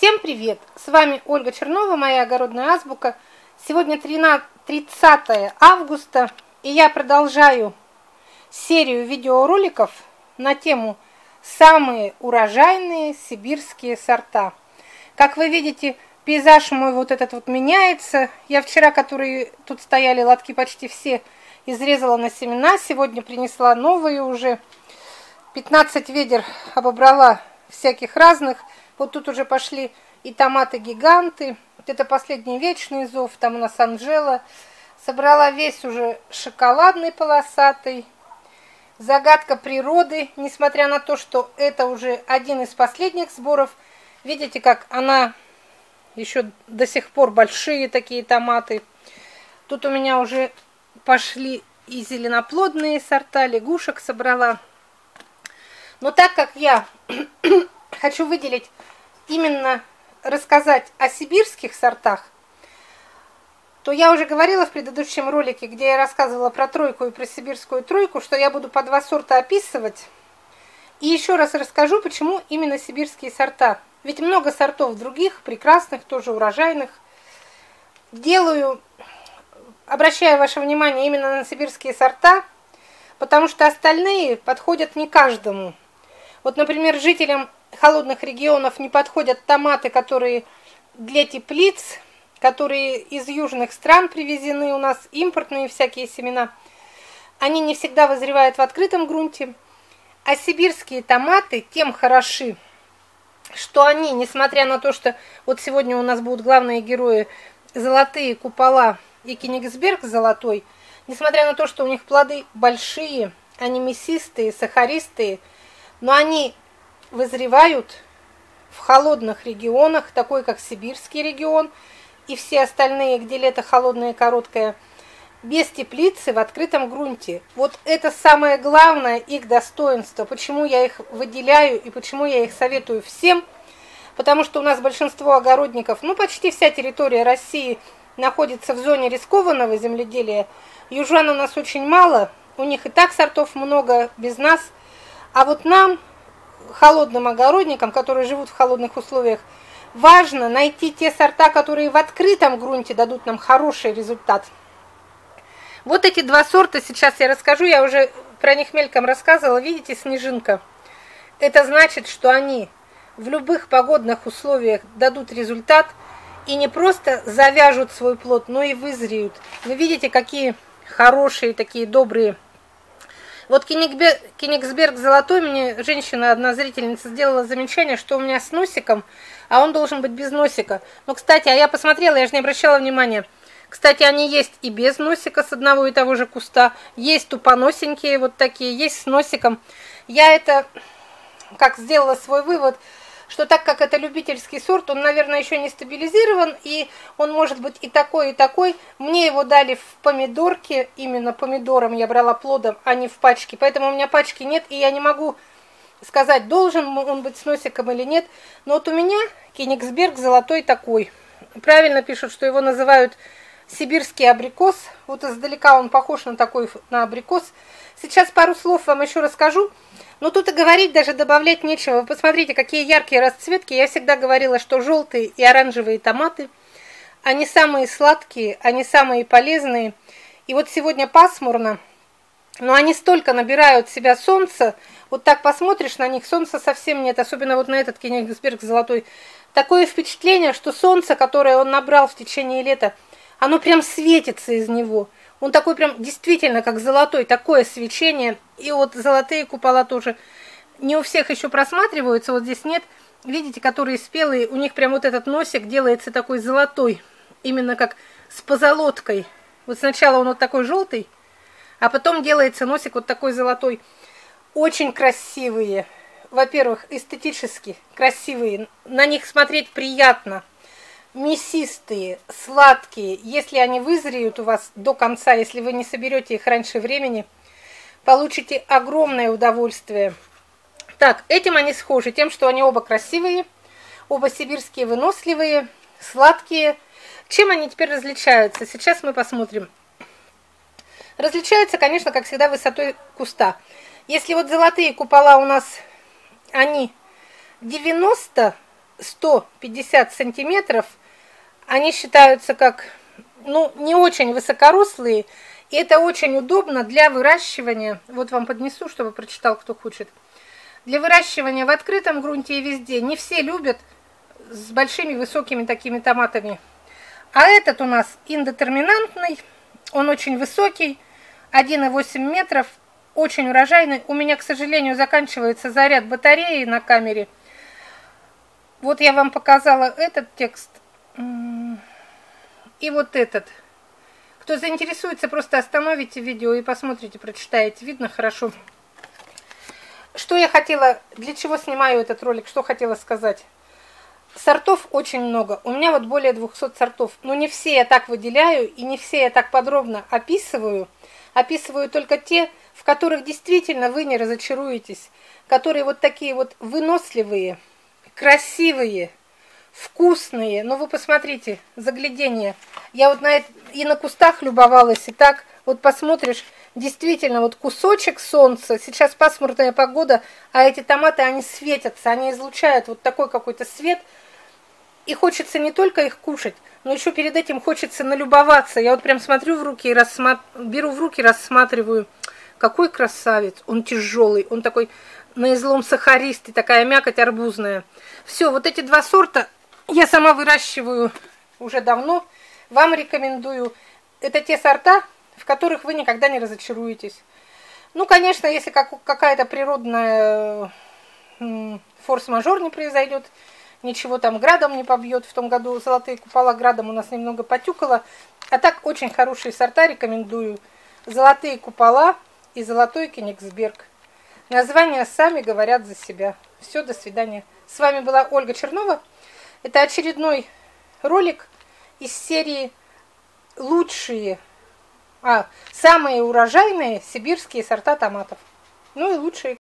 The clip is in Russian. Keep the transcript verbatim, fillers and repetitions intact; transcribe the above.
Всем привет! С вами Ольга Чернова, моя огородная азбука. Сегодня тринадцатое августа, и я продолжаю серию видеороликов на тему «Самые урожайные сибирские сорта». Как вы видите, пейзаж мой вот этот вот меняется. Я вчера, которые тут стояли лотки почти все, изрезала на семена. Сегодня принесла новые уже. пятнадцать ведер обобрала всяких разных. Вот тут уже пошли и томаты-гиганты. Вот это последний вечный зов. Там у нас Анджела. Собрала весь уже шоколадный полосатый. Загадка природы. Несмотря на то, что это уже один из последних сборов. Видите, как она еще до сих пор большие такие томаты. Тут у меня уже пошли и зеленоплодные сорта. Лягушек собрала. Но так как я хочу выделить... именно рассказать о сибирских сортах, то я уже говорила в предыдущем ролике, где я рассказывала про тройку и про сибирскую тройку, что я буду по два сорта описывать. И еще раз расскажу, почему именно сибирские сорта. Ведь много сортов других, прекрасных, тоже урожайных. Делаю, обращаю ваше внимание именно на сибирские сорта, потому что остальные подходят не каждому. Вот, например, жителям холодных регионов не подходят томаты, которые для теплиц, которые из южных стран привезены у нас, импортные всякие семена. Они не всегда вызревают в открытом грунте. А сибирские томаты тем хороши, что они, несмотря на то, что вот сегодня у нас будут главные герои золотые купола и Кёнигсберг золотой, несмотря на то, что у них плоды большие, они мясистые, сахаристые, но они вызревают в холодных регионах, такой как сибирский регион и все остальные, где лето холодное и короткое, без теплицы в открытом грунте. Вот это самое главное их достоинство, почему я их выделяю и почему я их советую всем, потому что у нас большинство огородников, ну почти вся территория России находится в зоне рискованного земледелия. Южан у нас очень мало, у них и так сортов много без нас, а вот нам, холодным огородникам, которые живут в холодных условиях, важно найти те сорта, которые в открытом грунте дадут нам хороший результат. Вот эти два сорта сейчас я расскажу, я уже про них мельком рассказывала. Видите, снежинка. Это значит, что они в любых погодных условиях дадут результат и не просто завяжут свой плод, но и вызреют. Вы видите, какие хорошие, такие добрые. Вот Кёнигсберг золотой, мне женщина, одна зрительница, сделала замечание, что у меня с носиком, а он должен быть без носика. Но, кстати, а я посмотрела, я же не обращала внимания. Кстати, они есть и без носика с одного и того же куста, есть тупоносенькие вот такие, есть с носиком. Я это, как сделала свой вывод, что так как это любительский сорт, он, наверное, еще не стабилизирован, и он может быть и такой, и такой. Мне его дали в помидорке, именно помидором я брала плодом, а не в пачке. Поэтому у меня пачки нет, и я не могу сказать, должен он быть с носиком или нет. Но вот у меня Кёнигсберг золотой такой. Правильно пишут, что его называют сибирский абрикос. Вот издалека он похож на такой, на абрикос. Сейчас пару слов вам еще расскажу. Но тут и говорить, даже добавлять нечего. Вы посмотрите, какие яркие расцветки. Я всегда говорила, что желтые и оранжевые томаты, они самые сладкие, они самые полезные. И вот сегодня пасмурно, но они столько набирают в себя солнца. Вот так посмотришь на них, солнца совсем нет. Особенно вот на этот Кёнигсберг золотой. Такое впечатление, что солнце, которое он набрал в течение лета, оно прям светится из него. Он такой прям действительно как золотой, такое свечение. И вот золотые купола тоже не у всех еще просматриваются, вот здесь нет. Видите, которые спелые, у них прям вот этот носик делается такой золотой, именно как с позолоткой. Вот сначала он вот такой желтый, а потом делается носик вот такой золотой. Очень красивые, во-первых, эстетически красивые, на них смотреть приятно. Мясистые, сладкие, если они вызреют у вас до конца, если вы не соберете их раньше времени, получите огромное удовольствие. Так, этим они схожи тем, что они оба красивые, оба сибирские, выносливые, сладкие. Чем они теперь различаются? Сейчас мы посмотрим. Различаются, конечно, как всегда, высотой куста. Если вот золотые купола у нас, они девяносто сто пятьдесят сантиметров, они считаются как, ну, не очень высокорослые, и это очень удобно для выращивания, вот вам поднесу, чтобы прочитал, кто хочет, для выращивания в открытом грунте и везде. Не все любят с большими высокими такими томатами. А этот у нас индетерминантный, он очень высокий, один и восемь метров, очень урожайный. У меня, к сожалению, заканчивается заряд батареи на камере. Вот я вам показала этот текст и вот этот. Кто заинтересуется, просто остановите видео и посмотрите, прочитаете. Видно хорошо. Что я хотела, для чего снимаю этот ролик, что хотела сказать. Сортов очень много. У меня вот более двухсот сортов. Но не все я так выделяю и не все я так подробно описываю. Описываю только те, в которых действительно вы не разочаруетесь. Которые вот такие вот выносливые, красивые, вкусные. Но вы посмотрите, загляденье. Я вот на это, и на кустах любовалась, и так вот посмотришь. Действительно, вот кусочек солнца, сейчас пасмурная погода, а эти томаты, они светятся, они излучают вот такой какой-то свет. И хочется не только их кушать, но еще перед этим хочется налюбоваться. Я вот прям смотрю в руки, и рассматр... беру в руки, рассматриваю, какой красавец, он тяжелый, он такой на излом сахаристый, такая мякоть арбузная. Все, вот эти два сорта я сама выращиваю уже давно, вам рекомендую. Это те сорта, в которых вы никогда не разочаруетесь. Ну, конечно, если как, какая-то природная форс-мажор не произойдет, ничего там градом не побьет. В том году золотые купола градом у нас немного потюкало. А так очень хорошие сорта рекомендую. Золотые купола и золотой Кёнигсберг. Названия сами говорят за себя. Все, до свидания. С вами была Ольга Чернова. Это очередной ролик из серии «Лучшие». А, самые урожайные сибирские сорта томатов. Ну и лучшие.